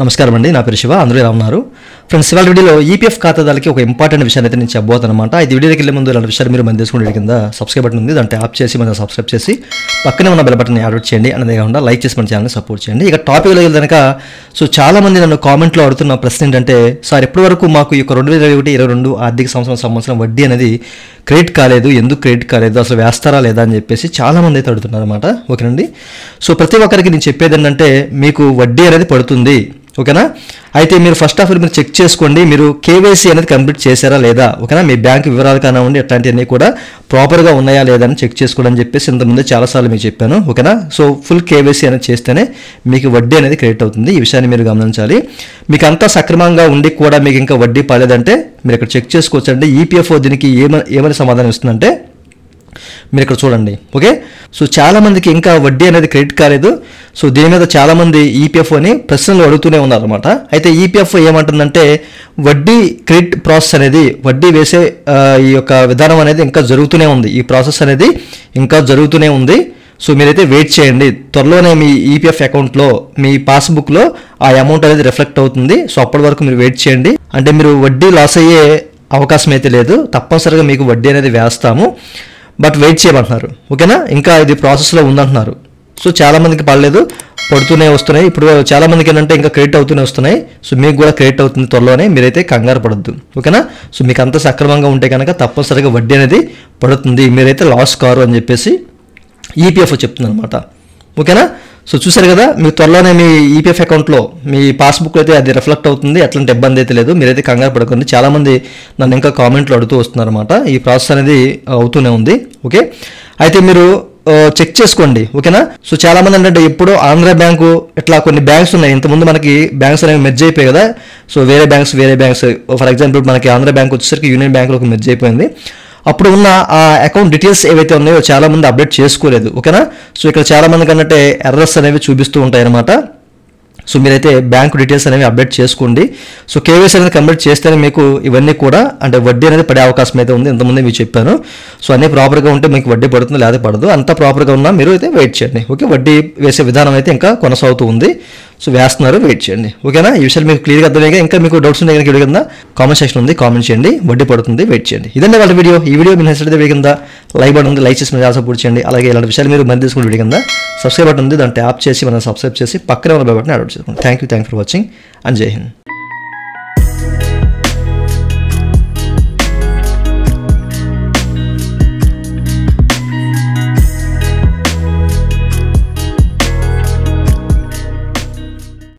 నమస్కారం అండి నా పేరు శివ అందరూ ఎలా ఉన్నారు ఫ్రెండ్స్ ఇవాల్టి వీడియోలో ఈపీఎఫ్ ఖాతాదారులకు ఒక ఇంపార్టెంట్ విషయాన్ని అయితే నేను చెప్పబోతున్నానన్నమాట ఇది వీడియోకి వెళ్ళే ముందు అలాంటి విషయాలు మీరు మంది చేసుకోండి కింద సబ్స్క్రైబ్ బటన్ ఉంది దాన్ని ట్యాప్ చేసి మనం సబ్స్క్రైబ్ చేసి పక్కనే ఉన్న బెల్ బటన్ ని యాక్టివేట్ చేయండి అలానే లైక్ చేసి మన ఛానల్ సపోర్ట్ చేయండి ఇక టాపిక్ లోకి వెళ్దాక సో చాలా మంది నన్ను కామెంట్ లో అడుగుతున్న ప్రశ్న ఏంటంటే సార్ ఎప్పటి వరకు మాకు ఈ 2021 22 ఆర్థిక సంవత్సరం వడ్డీ అనేది క్రెడిట్ కాలేదు ఎందుకు క్రెడిట్ కాలేదు అసలు వేస్తారా లేదా అని చెప్పేసి చాలా మంది అయితే అడుగుతున్నారు అన్నమాట ఓకేనండి సో ప్రతి ఒక్కరికి నేను చెప్పేది ఏంటంటే మీకు వడ్డీ అనేది పడుతుంది ఓకేనా అయితే మీరు ఫస్ట్ ఆఫ్ ఆల్ మీరు చెక్ చేసుకోండి మీరు కేవైసీ అనేది కంప్లీట్ చేశారా లేదా ఓకేనా మీ బ్యాంక్ వివరాలు కానివ్వండి అట్లాంటివన్నీ కూడా ప్రాపర్గా ఉన్నాయా లేదా అని చెక్ చేసుకోవాలని చెప్పేసి ఇంతకుముందే చాలాసార్లు మీకు చెప్పాను ఓకేనా సో ఫుల్ కేవైసీ అనేది చేస్తేనే మీకు వడ్డీ అనేది క్రెడిట్ అవుతుంది ఈ విషయాన్ని మీరు గమనించాలి మీకు అంతా సక్రమంగా ఉండి కూడా మీకు ఇంకా వడ్డీ పడలేదంటే మీరు ఇక్కడ చెక్ చేసుకోవచ్చండి ఈపీఎఫ్ఓ దీనికి ఏమని సమాధానం ఇస్తుందంటే మీరు ఇక్కడ చూడండి ఓకే సో చాలా మందికి ఇంకా వడ్డీ అనేది క్రెడిట్ కాలేదు సో దీని మీద చాలా మంది ఈపీఎఫ్ అని ప్రశ్నలు అడుగుతూనే ఉన్నారన్నమాట అయితే ఈపీఎఫ్ ఏమంటుందంటే వడ్డీ క్రెడిట్ ప్రాసెస్ అనేది వడ్డీ వేసే ఈ యొక్క విధానం అనేది ఇంకా జరుగుతూనే ఉంది ఈ ప్రాసెస్ అనేది ఇంకా జరుగుతూనే ఉంది సో మీరైతే వెయిట్ చేయండి త్వరలోనే మీ ఈపీఎఫ్ అకౌంట్లో మీ పాస్బుక్లో ఆ అమౌంట్ అనేది రిఫ్లెక్ట్ అవుతుంది సో అప్పటి వరకు మీరు వెయిట్ చేయండి అంటే మీరు వడ్డీ లాస్ అయ్యే అవకాశం అయితే లేదు తప్పనిసరిగా మీకు వడ్డీ అనేది వేస్తాము బట్ వెయిట్ చేయమంటున్నారు ఓకేనా ఇంకా ఇది ప్రాసెస్లో ఉందంటున్నారు సో చాలామందికి పడలేదు పడుతూనే వస్తున్నాయి ఇప్పుడు చాలామందికి ఏంటంటే ఇంకా క్రెడిట్ అవుతూనే వస్తున్నాయి సో మీకు కూడా క్రెడిట్ అవుతుంది త్వరలోనే మీరైతే కంగారు పడద్దు ఓకేనా సో మీకు అంత సక్రమంగా ఉంటే కనుక తప్పనిసరిగా వడ్డీ అనేది పడుతుంది మీరైతే లాస్ కారు అని చెప్పేసి ఈపీఎఫ్ చెప్తుంది అనమాట ఓకేనా సో చూసారు కదా మీ త్వరలోనే మీ ఈపీఎఫ్ అకౌంట్లో మీ పాస్బుక్ అయితే అది రిఫ్లెక్ట్ అవుతుంది అట్లాంటి ఇబ్బంది అయితే లేదు మీరైతే కంగారు పడకండి చాలామంది నన్ను ఇంకా కామెంట్లు అడుగుతూ వస్తున్నారన్నమాట ఈ ప్రాసెస్ అనేది అవుతూనే ఉంది ఓకే అయితే మీరు చెక్ చేసుకోండి ఓకేనా సో చాలామంది అంటే ఇప్పుడు ఆంధ్ర బ్యాంకు ఇట్లా కొన్ని బ్యాంక్స్ ఉన్నాయి ఇంతకుముందు మనకి బ్యాంక్స్ అనేవి మెర్జ్ అయిపోయాయి కదా సో వేరే బ్యాంక్స్ ఫర్ ఎగ్జాంపుల్ మనకి ఆంధ్ర బ్యాంక్ వచ్చేసరికి యూనియన్ బ్యాంకులోకి మెర్జ్ అయిపోయింది అప్పుడు ఉన్న ఆ అకౌంట్ డీటెయిల్స్ ఏవైతే ఉన్నాయో చాలామంది అప్డేట్ చేసుకోలేదు ఓకేనా సో ఇక్కడ చాలామందికి అన్నట్టే ఎర్రర్స్ అనేవి చూపిస్తూ ఉంటాయి అన్నమాట సో మీరైతే బ్యాంక్ డీటెయిల్స్ అనేవి అప్డేట్ చేసుకోండి సో కేవైసీ అనేది కంప్లీట్ చేస్తేనే మీకు ఇవన్నీ కూడా అంటే వడ్డీ అనేది పడే అవకాశం అయితే ఉంది ఇంతకుముందే మీకు చెప్పాను సో అన్నీ ప్రాపర్గా ఉంటే మీకు వడ్డీ పడుతుంది లేదా పడదు అంతా ప్రాపర్గా ఉన్నా మీరు అయితే వెయిట్ చేయండి ఓకే వడ్డీ వేసే విధానం అయితే ఇంకా కొనసాగుతూ ఉంది సో వేస్తున్నారు వెయిట్ చేయండి ఓకేనా ఈ విషయాలు మీకు క్లియర్గా అర్థమయ్యాక ఇంకా మీకు డౌట్స్ ఉన్నాయి కనుక కింద కామెంట్ సెక్షన్ ఉంది కామెంట్ చేయండి వడ్డీ పడుతుంది వెయిట్ చేయండి ఇదండి వాళ్ళ వీడియో ఈ వీడియో మీరు నచ్చితే కింద లైక్ బటన్ ఉంది లైక్ చేసి మీరు సపోర్ట్ చేయండి అలాగే ఇలాంటి విషయాలు మీరు మంది తీసుకుని వీడియో కింద సబ్స్క్రైబ్ బటన్ ఉంది దాన్ని ట్యాప్ చేసి మనం సబ్స్క్రైబ్ చేసి పక్కనే ఉన్న బటన్ యాడ్ చేసుకోండి thank you for watching and జై హింద్.